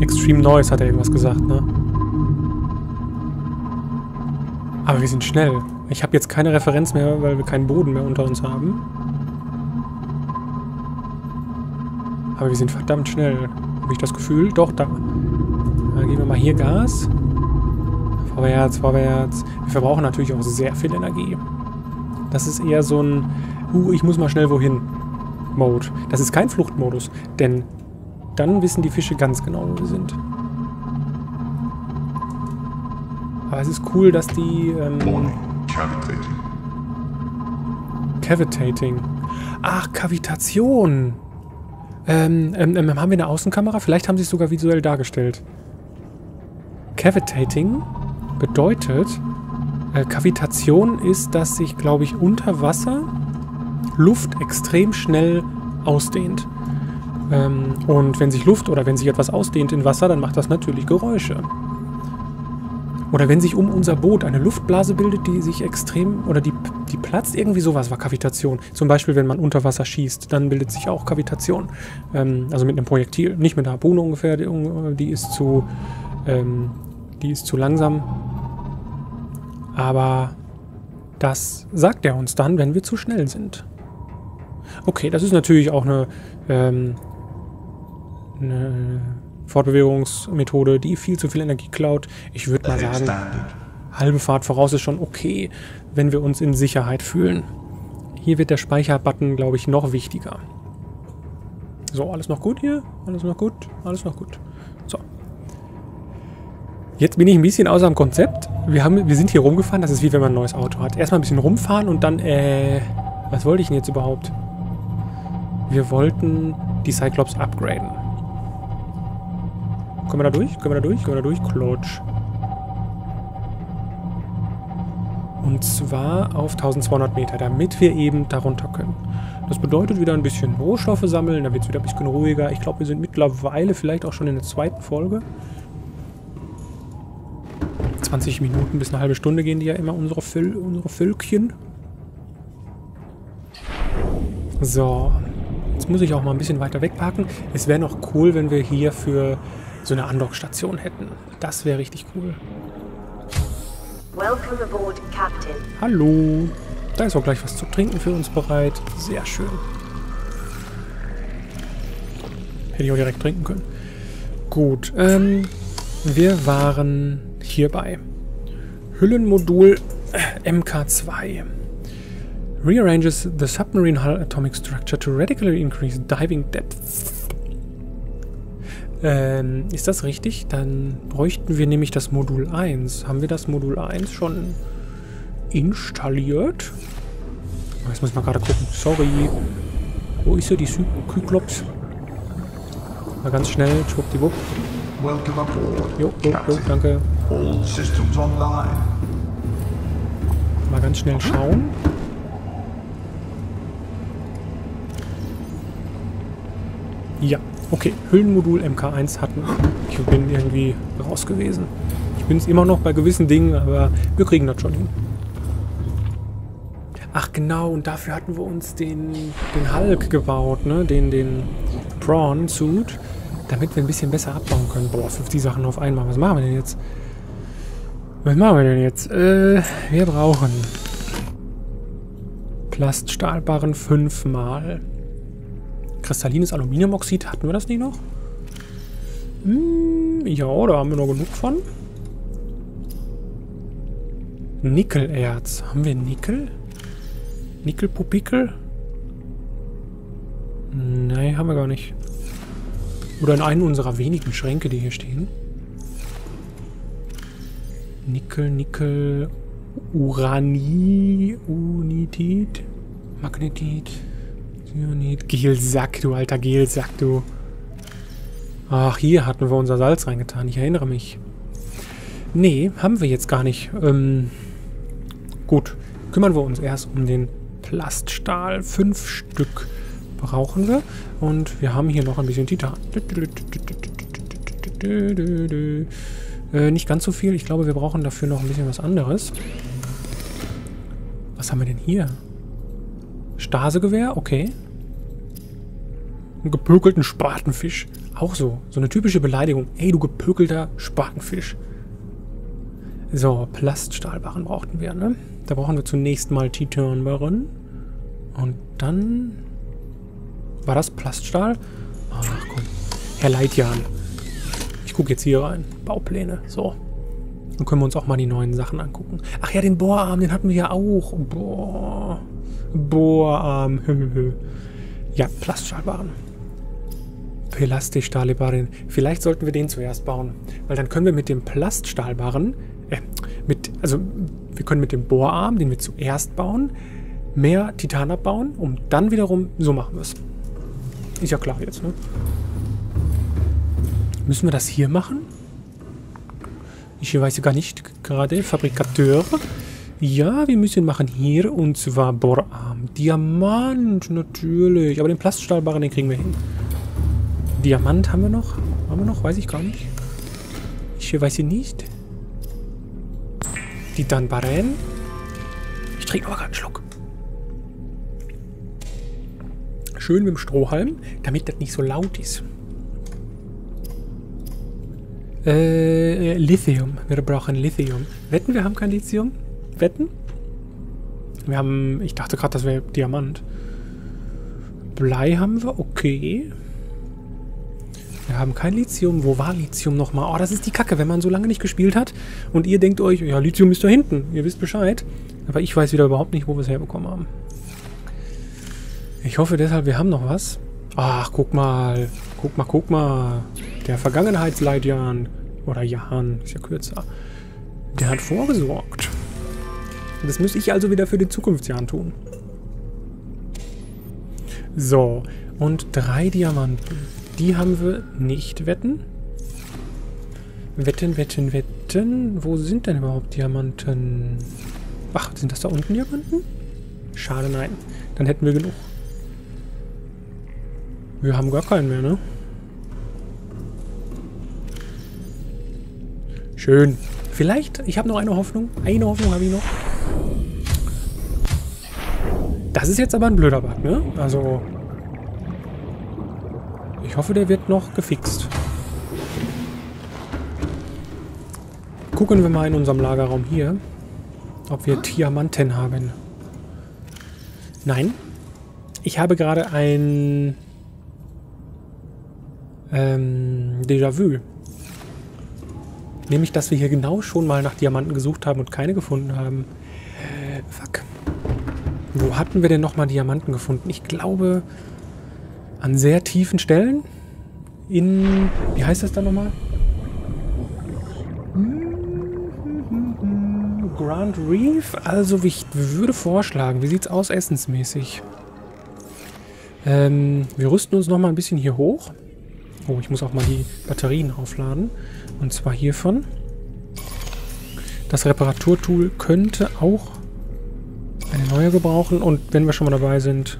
Extreme Noise hat er irgendwas gesagt, ne? Aber wir sind schnell. Ich habe jetzt keine Referenz mehr, weil wir keinen Boden mehr unter uns haben. Aber wir sind verdammt schnell. Habe ich das Gefühl? Doch, da. Dann geben wir mal hier Gas. Vorwärts, vorwärts. Wir verbrauchen natürlich auch sehr viel Energie. Das ist eher so ein ich muss mal schnell wohin Mode. Das ist kein Fluchtmodus, denn dann wissen die Fische ganz genau, wo wir sind. Aber es ist cool, dass die Cavitating. Ach, Kavitation. Haben wir eine Außenkamera? Vielleicht haben sie es sogar visuell dargestellt. Cavitating bedeutet, Kavitation ist, dass sich, glaube ich, unter Wasser Luft extrem schnell ausdehnt. Und wenn sich Luft oder wenn sich etwas ausdehnt in Wasser, dann macht das natürlich Geräusche. Oder wenn sich um unser Boot eine Luftblase bildet, die sich extrem, oder die platzt, irgendwie sowas war Kavitation. Zum Beispiel, wenn man unter Wasser schießt, dann bildet sich auch Kavitation. Also mit einem Projektil, nicht mit einer Harpune ungefähr, die ist zu langsam. Aber das sagt er uns dann, wenn wir zu schnell sind. Okay, das ist natürlich auch eine Fortbewegungsmethode, die viel zu viel Energie klaut. Ich würde mal sagen, halbe Fahrt voraus ist schon okay, wenn wir uns in Sicherheit fühlen. Hier wird der Speicher-Button, glaube ich, noch wichtiger. So, alles noch gut hier? Alles noch gut? Alles noch gut. So. Jetzt bin ich ein bisschen außer dem Konzept. Wir sind hier rumgefahren. Das ist wie wenn man ein neues Auto hat. Erstmal ein bisschen rumfahren und dann, was wollte ich denn jetzt überhaupt? Wir wollten die Cyclops upgraden. Können wir da durch? Können wir da durch? Können wir da durch? Klotsch. Und zwar auf 1200 Meter, damit wir eben darunter können. Das bedeutet wieder ein bisschen Rohstoffe sammeln, dann wird es wieder ein bisschen ruhiger. Ich glaube, wir sind mittlerweile vielleicht auch schon in der zweiten Folge. 20 Minuten bis eine halbe Stunde gehen die ja immer, unsere Völkchen. So, jetzt muss ich auch mal ein bisschen weiter wegparken. Es wäre noch cool, wenn wir hier für so eine Andockstation hätten. Das wäre richtig cool. Welcome aboard, Captain. Hallo. Da ist auch gleich was zu trinken für uns bereit. Sehr schön. Hätte ich auch direkt trinken können. Gut, wir waren hierbei. Hüllenmodul MK2. Rearranges the submarine hull atomic structure to radically increase diving depth. Ist das richtig? Dann bräuchten wir nämlich das Modul 1. Haben wir das Modul 1 schon installiert? Oh, jetzt muss ich mal gerade gucken. Sorry. Wo ist hier die Cyclops? Mal ganz schnell. Schwuppdiwupp. Welcome aboard. Jo, danke. All systems online. Mal ganz schnell schauen. Ja. Okay, Hüllenmodul MK1 hatten wir. Ich bin irgendwie raus gewesen. Ich bin es immer noch bei gewissen Dingen, aber wir kriegen das schon hin. Ach genau, und dafür hatten wir uns den Hulk gebaut, ne? Den Prawn-Suit, damit wir ein bisschen besser abbauen können. Boah, 50 Sachen auf einmal. Was machen wir denn jetzt? Was machen wir denn jetzt? Wir brauchen Plaststahlbarren 5-mal. Kristallines Aluminiumoxid, hatten wir das nicht noch? Ja, da haben wir noch genug von. Nickelerz. Haben wir Nickel? Nickelpupikel? Nein, haben wir gar nicht. Oder in einem unserer wenigen Schränke, die hier stehen. Nickel, Unitid, Magnetit. Gelsack, du alter Gelsack, du. Ach, hier hatten wir unser Salz reingetan. Ich erinnere mich. Nee, haben wir jetzt gar nicht. Gut, kümmern wir uns erst um den Plaststahl. 5 Stück brauchen wir. Und wir haben hier noch ein bisschen Titan. Nicht ganz so viel. Ich glaube, wir brauchen dafür noch ein bisschen was anderes. Was haben wir denn hier? Stasegewehr, okay. Einen gepökelten Spatenfisch. Auch so eine typische Beleidigung. Ey, du gepökelter Spatenfisch. So, Plaststahlbarren brauchten wir, ne? Da brauchen wir zunächst mal Titernbarren. Und dann... War das Plaststahl? Ach komm. Herr Light Yarn. Ich gucke jetzt hier rein. Baupläne. So. Dann können wir uns auch mal die neuen Sachen angucken. Ach ja, den Bohrarm, den hatten wir ja auch. Bohrarm. Ja, Plaststahlbarren. Plaststahlbarren. Vielleicht sollten wir den zuerst bauen. Weil dann können wir mit dem Plaststahlbarren, wir können mit dem Bohrarm, den wir zuerst bauen, mehr Titan abbauen, um dann wiederum, so machen wir es. Ist ja klar jetzt, ne? Müssen wir das hier machen? Ich weiß gar nicht gerade. Fabrikateur. Ja, wir müssen machen hier, und zwar Bohrarm. Diamant, natürlich. Aber den Plaststahlbarren, den kriegen wir hin. Diamant haben wir noch? Weiß ich gar nicht. Ich weiß nicht. Titanbarren. Ich trinke aber gerade einen Schluck. Schön mit dem Strohhalm, damit das nicht so laut ist. Lithium. Wir brauchen Lithium. Wetten, wir haben kein Lithium? Wetten? Wir haben... Ich dachte gerade, das wäre Diamant. Blei haben wir. Okay. Wir haben kein Lithium. Wo war Lithium nochmal? Oh, das ist die Kacke, wenn man so lange nicht gespielt hat. Und ihr denkt euch, ja, Lithium ist da hinten. Ihr wisst Bescheid. Aber ich weiß wieder überhaupt nicht, wo wir es herbekommen haben. Ich hoffe deshalb, wir haben noch was. Ach, guck mal. Guck mal. Der Vergangenheitsleitjan. Oder Jahan, ist ja kürzer. Der hat vorgesorgt. Das müsste ich also wieder für den Zukunftsjahren tun. So. Und 3 Diamanten. Die haben wir nicht. Wetten? Wetten. Wo sind denn überhaupt Diamanten? Ach, sind das da unten Diamanten? Schade, nein. Dann hätten wir genug. Wir haben gar keinen mehr, ne? Schön. Vielleicht, ich habe noch eine Hoffnung. Eine Hoffnung habe ich noch. Das ist jetzt aber ein blöder Bug, ne? Also... Ich hoffe, der wird noch gefixt. Gucken wir mal in unserem Lagerraum hier, ob wir Diamanten haben. Nein. Ich habe gerade ein... Déjà-vu. Nämlich, dass wir hier genau schon mal nach Diamanten gesucht haben und keine gefunden haben. Fuck. Wo hatten wir denn nochmal Diamanten gefunden? Ich glaube, an sehr tiefen Stellen. In... Wie heißt das dann nochmal? Grand Reef? Also, ich würde vorschlagen, wie sieht's aus essensmäßig? Wir rüsten uns nochmal ein bisschen hier hoch. Oh, ich muss auch mal die Batterien aufladen. Und zwar hiervon. Das Reparaturtool könnte auch eine neue gebrauchen. Und wenn wir schon mal dabei sind...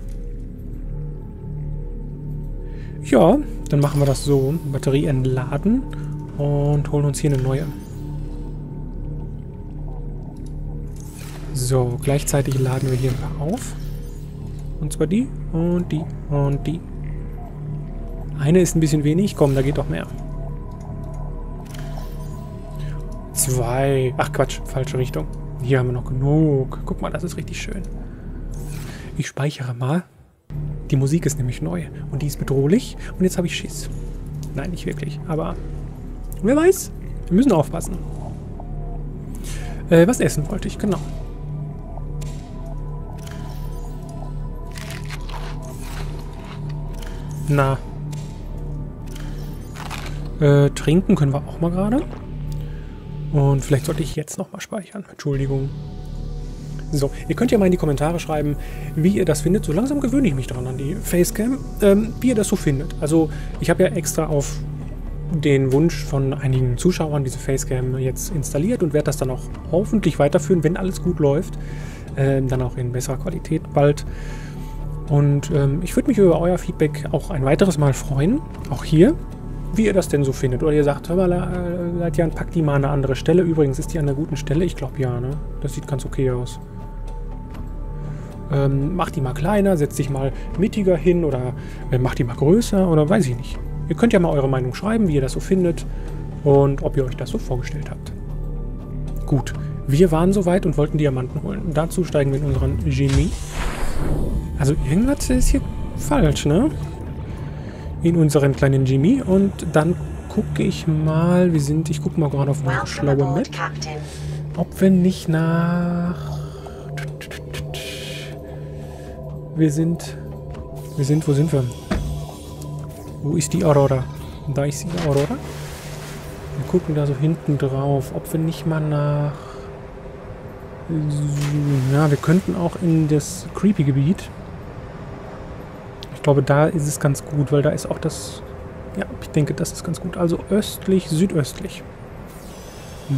Ja, dann machen wir das so. Batterie entladen und holen uns hier eine neue. So, gleichzeitig laden wir hier ein paar auf. Und zwar die und die und die. Eine ist ein bisschen wenig. Komm, da geht doch mehr. 2. Ach Quatsch, falsche Richtung. Hier haben wir noch genug. Guck mal, das ist richtig schön. Ich speichere mal. Die Musik ist nämlich neu. Und die ist bedrohlich. Und jetzt habe ich Schiss. Nein, nicht wirklich. Aber wer weiß. Wir müssen aufpassen. Was essen wollte ich? Genau. Na. Trinken können wir auch mal gerade. Und vielleicht sollte ich jetzt nochmal speichern. Entschuldigung. So, ihr könnt ja mal in die Kommentare schreiben, wie ihr das findet. So langsam gewöhne ich mich daran an die Facecam, wie ihr das so findet. Also, ich habe ja extra auf den Wunsch von einigen Zuschauern diese Facecam jetzt installiert und werde das dann auch hoffentlich weiterführen, wenn alles gut läuft. Dann auch in besserer Qualität bald. Und ich würde mich über euer Feedback auch ein weiteres Mal freuen. Auch hier. Wie ihr das denn so findet. Oder ihr sagt, hör mal, Leitjan, pack die mal an eine andere Stelle. Übrigens, ist die an einer guten Stelle? Ich glaube ja, ne? Das sieht ganz okay aus. Mach die mal kleiner, setz dich mal mittiger hin oder mach die mal größer oder weiß ich nicht. Ihr könnt ja mal eure Meinung schreiben, wie ihr das so findet und ob ihr euch das so vorgestellt habt. Gut, wir waren soweit und wollten Diamanten holen. Und dazu steigen wir in unseren Genie. Also irgendwas ist hier falsch, ne? In unseren kleinen Genie. Und dann gucke ich mal, wir sind, ich gucke mal gerade auf meine schlaue Map, ob wir nicht nach... Wo sind wir? Wo ist die Aurora? Da ist die Aurora. Wir gucken da so hinten drauf, ob wir nicht mal nach... Ja, wir könnten auch in das Creepy-Gebiet. Ich glaube, da ist es ganz gut, weil da ist auch das... Ja, ich denke, das ist ganz gut. Also östlich, südöstlich.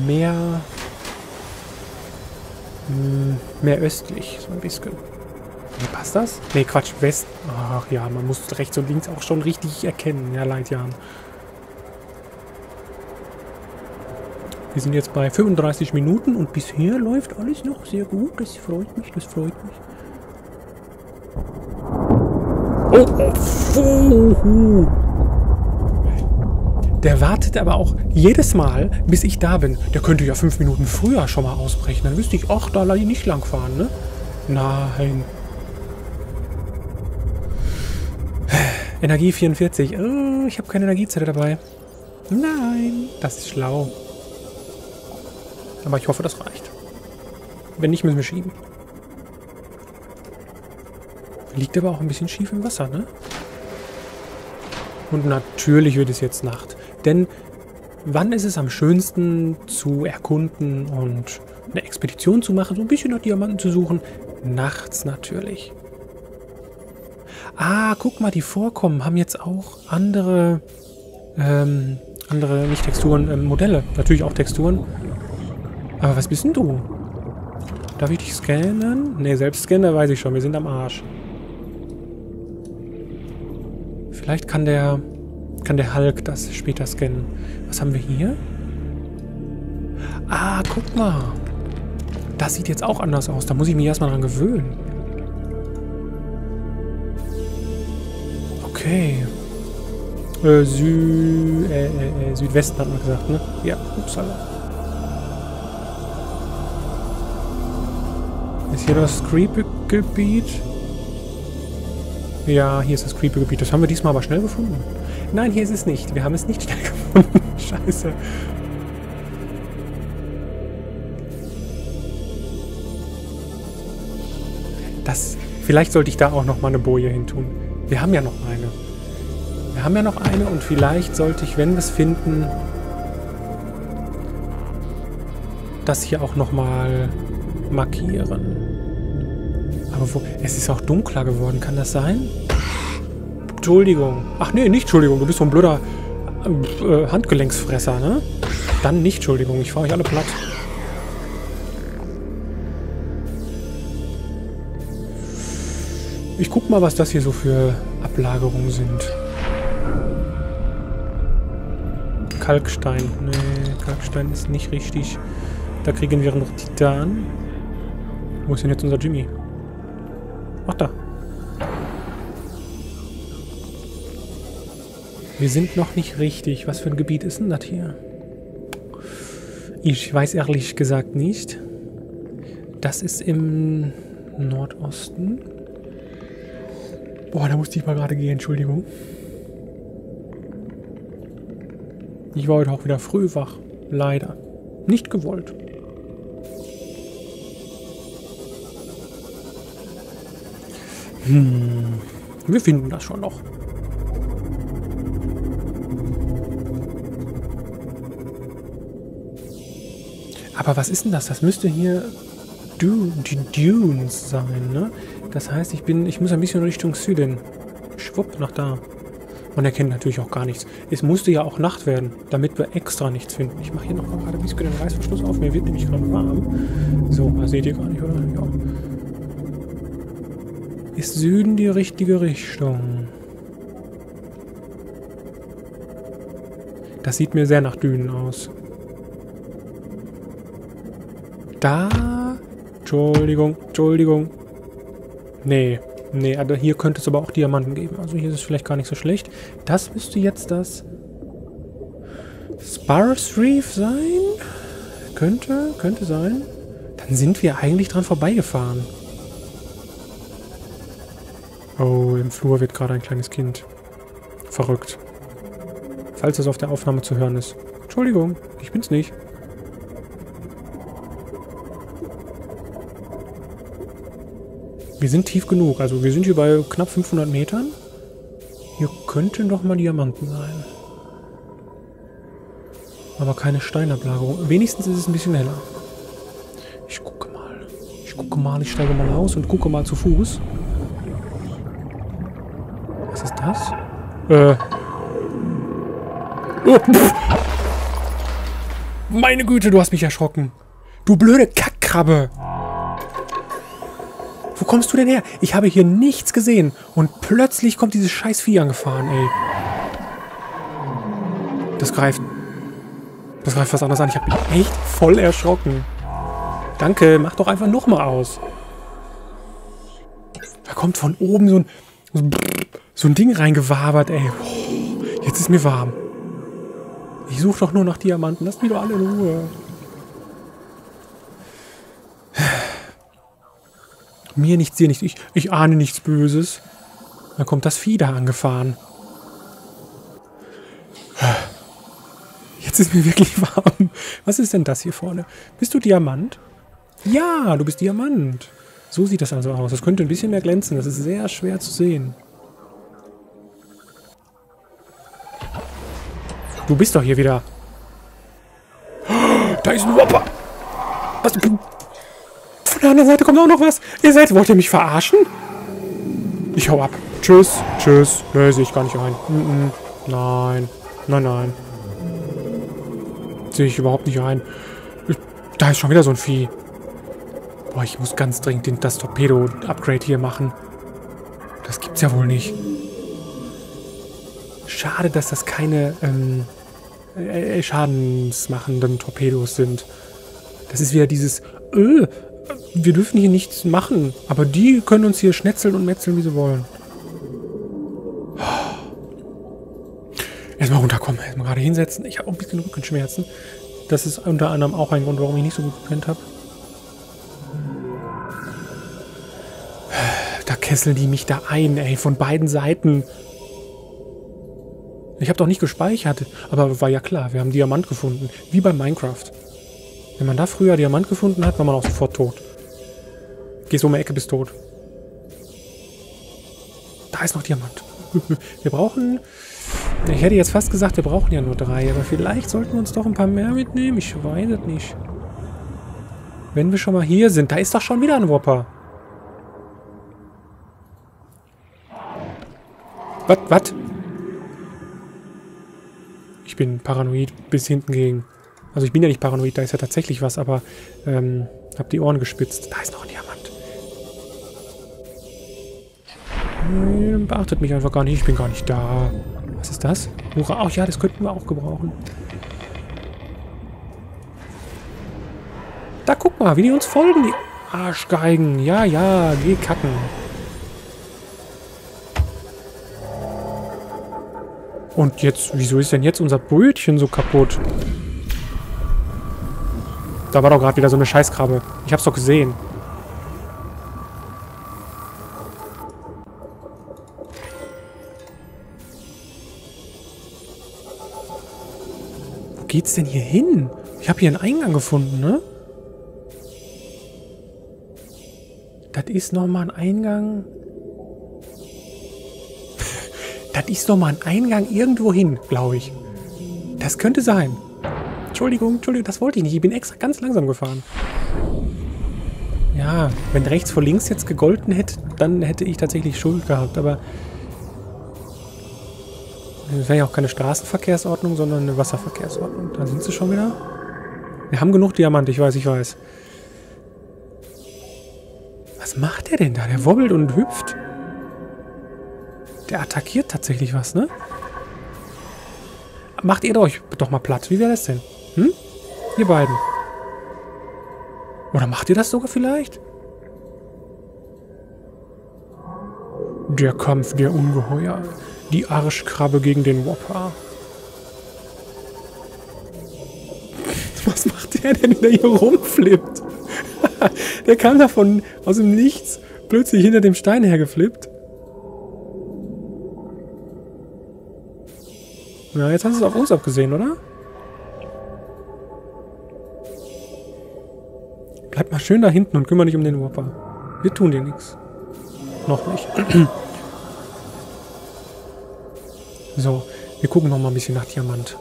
Mehr östlich, so ein bisschen. Passt das? Ne, Quatsch, West. Ach ja, man muss rechts und links auch schon richtig erkennen. Ja, Light Yarn. Wir sind jetzt bei 35 Minuten und bisher läuft alles noch sehr gut. Das freut mich, das freut mich. Oh. Der wartet aber auch jedes Mal, bis ich da bin. Der könnte ja 5 Minuten früher schon mal ausbrechen. Dann wüsste ich, ach, da nicht langfahren, ne? Nein. Energie 44. Oh, ich habe keine Energiezelle dabei. Nein, das ist schlau. Aber ich hoffe, das reicht. Wenn nicht, müssen wir schieben. Liegt aber auch ein bisschen schief im Wasser, ne? Und natürlich wird es jetzt Nacht. Denn wann ist es am schönsten zu erkunden und eine Expedition zu machen, so ein bisschen nach Diamanten zu suchen? Nachts natürlich. Ah, guck mal, die Vorkommen haben jetzt auch andere, nicht Texturen, Modelle. Natürlich auch Texturen. Aber was bist denn du? Darf ich dich scannen? Ne, selbst scannen, da weiß ich schon. Wir sind am Arsch. Vielleicht kann der Hulk das später scannen. Was haben wir hier? Ah, guck mal. Das sieht jetzt auch anders aus. Da muss ich mich erstmal dran gewöhnen. Okay. Südwesten hat man gesagt, ne? Ja, upsala. Ist hier das Creepy-Gebiet? Ja, hier ist das Creepy-Gebiet. Das haben wir diesmal aber schnell gefunden. Nein, hier ist es nicht. Wir haben es nicht schnell gefunden. Scheiße. Vielleicht sollte ich da auch noch mal eine Boje hin tun. Wir haben ja noch eine. Wir haben ja noch eine und vielleicht sollte ich, wenn wir es finden, das hier auch noch mal markieren. Aber wo... Es ist auch dunkler geworden, kann das sein? Entschuldigung. Ach nee, nicht Entschuldigung, du bist so ein blöder Handgelenksfresser, ne? Dann nicht Entschuldigung, ich fahre euch alle platt. Ich guck mal, was das hier so für Ablagerungen sind. Kalkstein. Nee, Kalkstein ist nicht richtig. Da kriegen wir noch Titan. Wo ist denn jetzt unser Jimmy? Ach, da. Wir sind noch nicht richtig. Was für ein Gebiet ist denn das hier? Ich weiß ehrlich gesagt nicht. Das ist im Nordosten. Boah, da musste ich mal gerade gehen, Entschuldigung. Ich war heute auch wieder früh wach. Leider. Nicht gewollt. Wir finden das schon noch. Aber was ist denn das? Das müsste hier die Dunes sein, ne? Das heißt, ich muss ein bisschen Richtung Süden. Schwupp, nach da. Man erkennt natürlich auch gar nichts. Es musste ja auch Nacht werden, damit wir extra nichts finden. Ich mache hier noch mal gerade ein bisschen den Reißverschluss auf. Mir wird nämlich gerade warm. So, das seht ihr gar nicht, oder? Ja. Ist Süden die richtige Richtung? Das sieht mir sehr nach Dünen aus. Da... Entschuldigung, Entschuldigung. Nee, Nee, also hier könnte es aber auch Diamanten geben. Also hier ist es vielleicht gar nicht so schlecht. Das müsste jetzt das Sparrow's Reef sein. Könnte sein. Dann sind wir eigentlich dran vorbeigefahren. Oh, im Flur wird gerade ein kleines Kind. Verrückt. Falls es auf der Aufnahme zu hören ist. Entschuldigung, ich bin's nicht. Wir sind tief genug. Also wir sind hier bei knapp 500 Metern. Hier könnten doch mal Diamanten sein. Aber keine Steinablagerung. Wenigstens ist es ein bisschen heller. Ich gucke mal. Ich steige mal aus und gucke mal zu Fuß. Was ist das? Oh, meine Güte, du hast mich erschrocken. Du blöde Kackkrabbe. Wo kommst du denn her? Ich habe hier nichts gesehen. Und plötzlich kommt dieses scheiß Vieh angefahren, ey. Das greift was anderes an. Ich habe mich echt voll erschrocken. Danke, mach doch einfach nochmal aus. Da kommt von oben so ein Ding reingewabert, ey. Jetzt ist mir warm. Ich suche doch nur nach Diamanten. Lasst mich doch alle in Ruhe. Mir nichts, dir nichts. Ich ahne nichts Böses. Da kommt das Vieh da angefahren. Jetzt ist mir wirklich warm. Was ist denn das hier vorne? Bist du Diamant? Ja, du bist Diamant. So sieht das also aus. Das könnte ein bisschen mehr glänzen. Das ist sehr schwer zu sehen. Du bist doch hier wieder. Da ist ein Whopper. Was? Von der anderen Seite kommt auch noch was. Wollt ihr mich verarschen? Ich hau ab. Tschüss. Nee, sehe ich gar nicht ein. Nein. Nein. Sehe ich überhaupt nicht ein. Da ist schon wieder so ein Vieh. Boah, ich muss ganz dringend das Torpedo-Upgrade hier machen. Das gibt's ja wohl nicht. Schade, dass das keine schadensmachenden Torpedos sind. Das ist wieder dieses... wir dürfen hier nichts machen, aber die können uns hier schnetzeln und metzeln, wie sie wollen. Erstmal runterkommen, erstmal gerade hinsetzen. Ich habe auch ein bisschen Rückenschmerzen. Das ist unter anderem auch ein Grund, warum ich nicht so gut gepennt habe. Da kesseln die mich da ein, ey, von beiden Seiten. Ich habe doch nicht gespeichert, aber war ja klar, wir haben Diamant gefunden, wie bei Minecraft. Wenn man da früher Diamant gefunden hat, war man auch sofort tot. Gehst um die Ecke, bist tot. Da ist noch Diamant. Wir brauchen... Ich hätte jetzt fast gesagt, wir brauchen ja nur 3, aber vielleicht sollten wir uns doch ein paar mehr mitnehmen. Ich weiß es nicht. Wenn wir schon mal hier sind, da ist doch schon wieder ein Whopper. Was? Ich bin paranoid bis hinten gegen... Also ich bin ja nicht paranoid, da ist ja tatsächlich was, aber hab die Ohren gespitzt. Da ist noch ein Diamant. Beachtet mich einfach gar nicht, ich bin gar nicht da. Was ist das? Hurra, ach ja, das könnten wir auch gebrauchen. Da guck mal, wie die uns folgen, die Arschgeigen. Ja, geh kacken. Und jetzt, wieso ist denn jetzt unser Brötchen so kaputt? Da war doch gerade wieder so eine Scheißkrabbe. Ich hab's doch gesehen. Wo geht's denn hier hin? Ich habe hier einen Eingang gefunden, ne? Das ist nochmal ein Eingang. Das ist nochmal ein Eingang irgendwo hin, glaube ich. Das könnte sein. Entschuldigung, das wollte ich nicht. Ich bin extra ganz langsam gefahren. Ja, wenn rechts vor links jetzt gegolten hätte, dann hätte ich tatsächlich Schuld gehabt, aber... Das wäre ja auch keine Straßenverkehrsordnung, sondern eine Wasserverkehrsordnung. Da sind sie schon wieder. Wir haben genug Diamant, ich weiß. Was macht der denn da? Der wobbelt und hüpft. Der attackiert tatsächlich was, ne? Macht ihr euch doch mal platt. Wie wäre das denn? Hm? Ihr beiden. Oder macht ihr das sogar vielleicht? Der Kampf der Ungeheuer. Die Arschkrabbe gegen den Whopper. Was macht der denn, der hier rumflippt? Der kam davon aus dem Nichts plötzlich hinter dem Stein hergeflippt. Na, jetzt hast du es auf uns abgesehen, oder? Bleib mal schön da hinten und kümmere dich um den Whopper. Wir tun dir nichts. Noch nicht. So, wir gucken noch mal ein bisschen nach Diamant.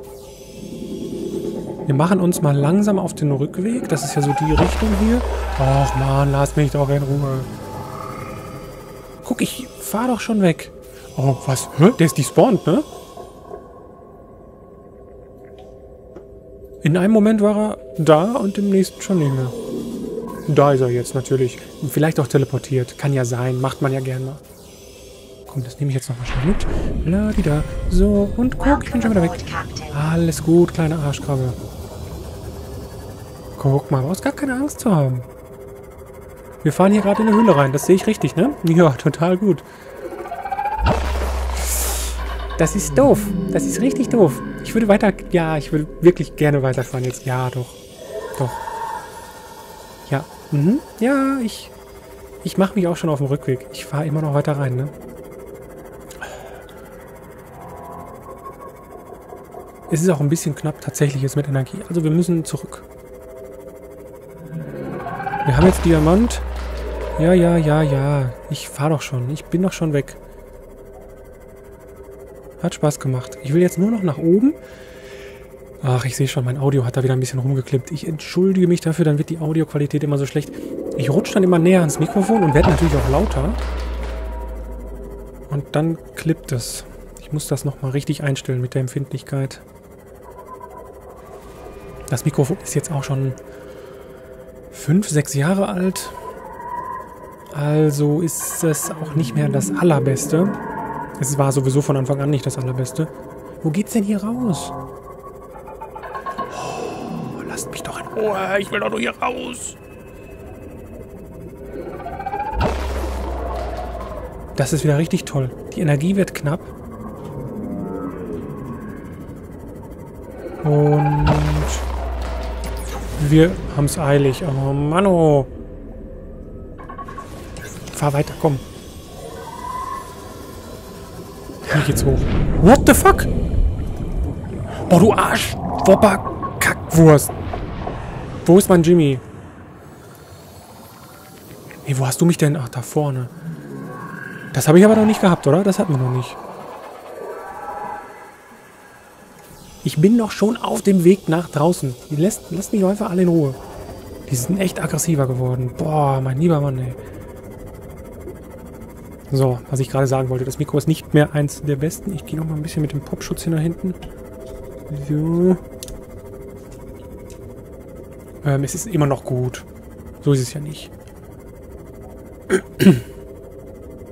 Wir machen uns mal langsam auf den Rückweg. Das ist ja so die Richtung hier. Och man, lass mich doch in Ruhe. Guck, ich fahr doch schon weg. Oh, was? Hä? Der ist despawned, ne? In einem Moment war er da und im nächsten schon nicht mehr. Da ist er jetzt natürlich. Vielleicht auch teleportiert. Kann ja sein. Macht man ja gerne mal. Komm, das nehme ich jetzt nochmal schnell mit. Ladida. So, und guck, ich bin schon wieder weg. Alles gut, kleine Arschkrabbe. Guck mal, brauchst gar keine Angst zu haben. Wir fahren hier gerade in eine Höhle rein. Das sehe ich richtig, ne? Ja, total gut. Das ist doof. Das ist richtig doof. Ich würde weiter... Ja, ich würde wirklich gerne weiterfahren jetzt. Ja, doch. Doch. Ja. Mhm. Ja, ich mache mich auch schon auf dem Rückweg. Ich fahre immer noch weiter rein, ne? Es ist auch ein bisschen knapp tatsächlich jetzt mit Energie. Also wir müssen zurück. Wir haben jetzt Diamant. Ja, ja, ja, ja. Ich fahre doch schon. Ich bin doch schon weg. Hat Spaß gemacht. Ich will jetzt nur noch nach oben. Ach, ich sehe schon, mein Audio hat da wieder ein bisschen rumgeklippt. Ich entschuldige mich dafür, dann wird die Audioqualität immer so schlecht. Ich rutsche dann immer näher ans Mikrofon und werde natürlich auch lauter. Und dann klippt es. Ich muss das nochmal richtig einstellen mit der Empfindlichkeit. Das Mikrofon ist jetzt auch schon 5, 6 Jahre alt. Also ist es auch nicht mehr das Allerbeste. Es war sowieso von Anfang an nicht das Allerbeste. Wo geht's denn hier raus? Oh, lasst mich doch in Ruhe. Ich will doch nur hier raus. Das ist wieder richtig toll. Die Energie wird knapp. Und wir haben es eilig. Oh Mann, oh. Fahr weiter, komm. Wie geht's hoch? What the fuck? Boah, du Arsch! Wopper-Kackwurst! Wo ist mein Jimmy? Hey, wo hast du mich denn? Ach, da vorne. Das habe ich aber noch nicht gehabt, oder? Das hatten wir noch nicht. Ich bin doch schon auf dem Weg nach draußen. Lasst mich einfach alle in Ruhe. Die sind echt aggressiver geworden. Boah, mein lieber Mann, ey. So, was ich gerade sagen wollte. Das Mikro ist nicht mehr eins der besten. Ich gehe noch mal ein bisschen mit dem Popschutz hier nach hinten. So. Es ist immer noch gut. So ist es ja nicht.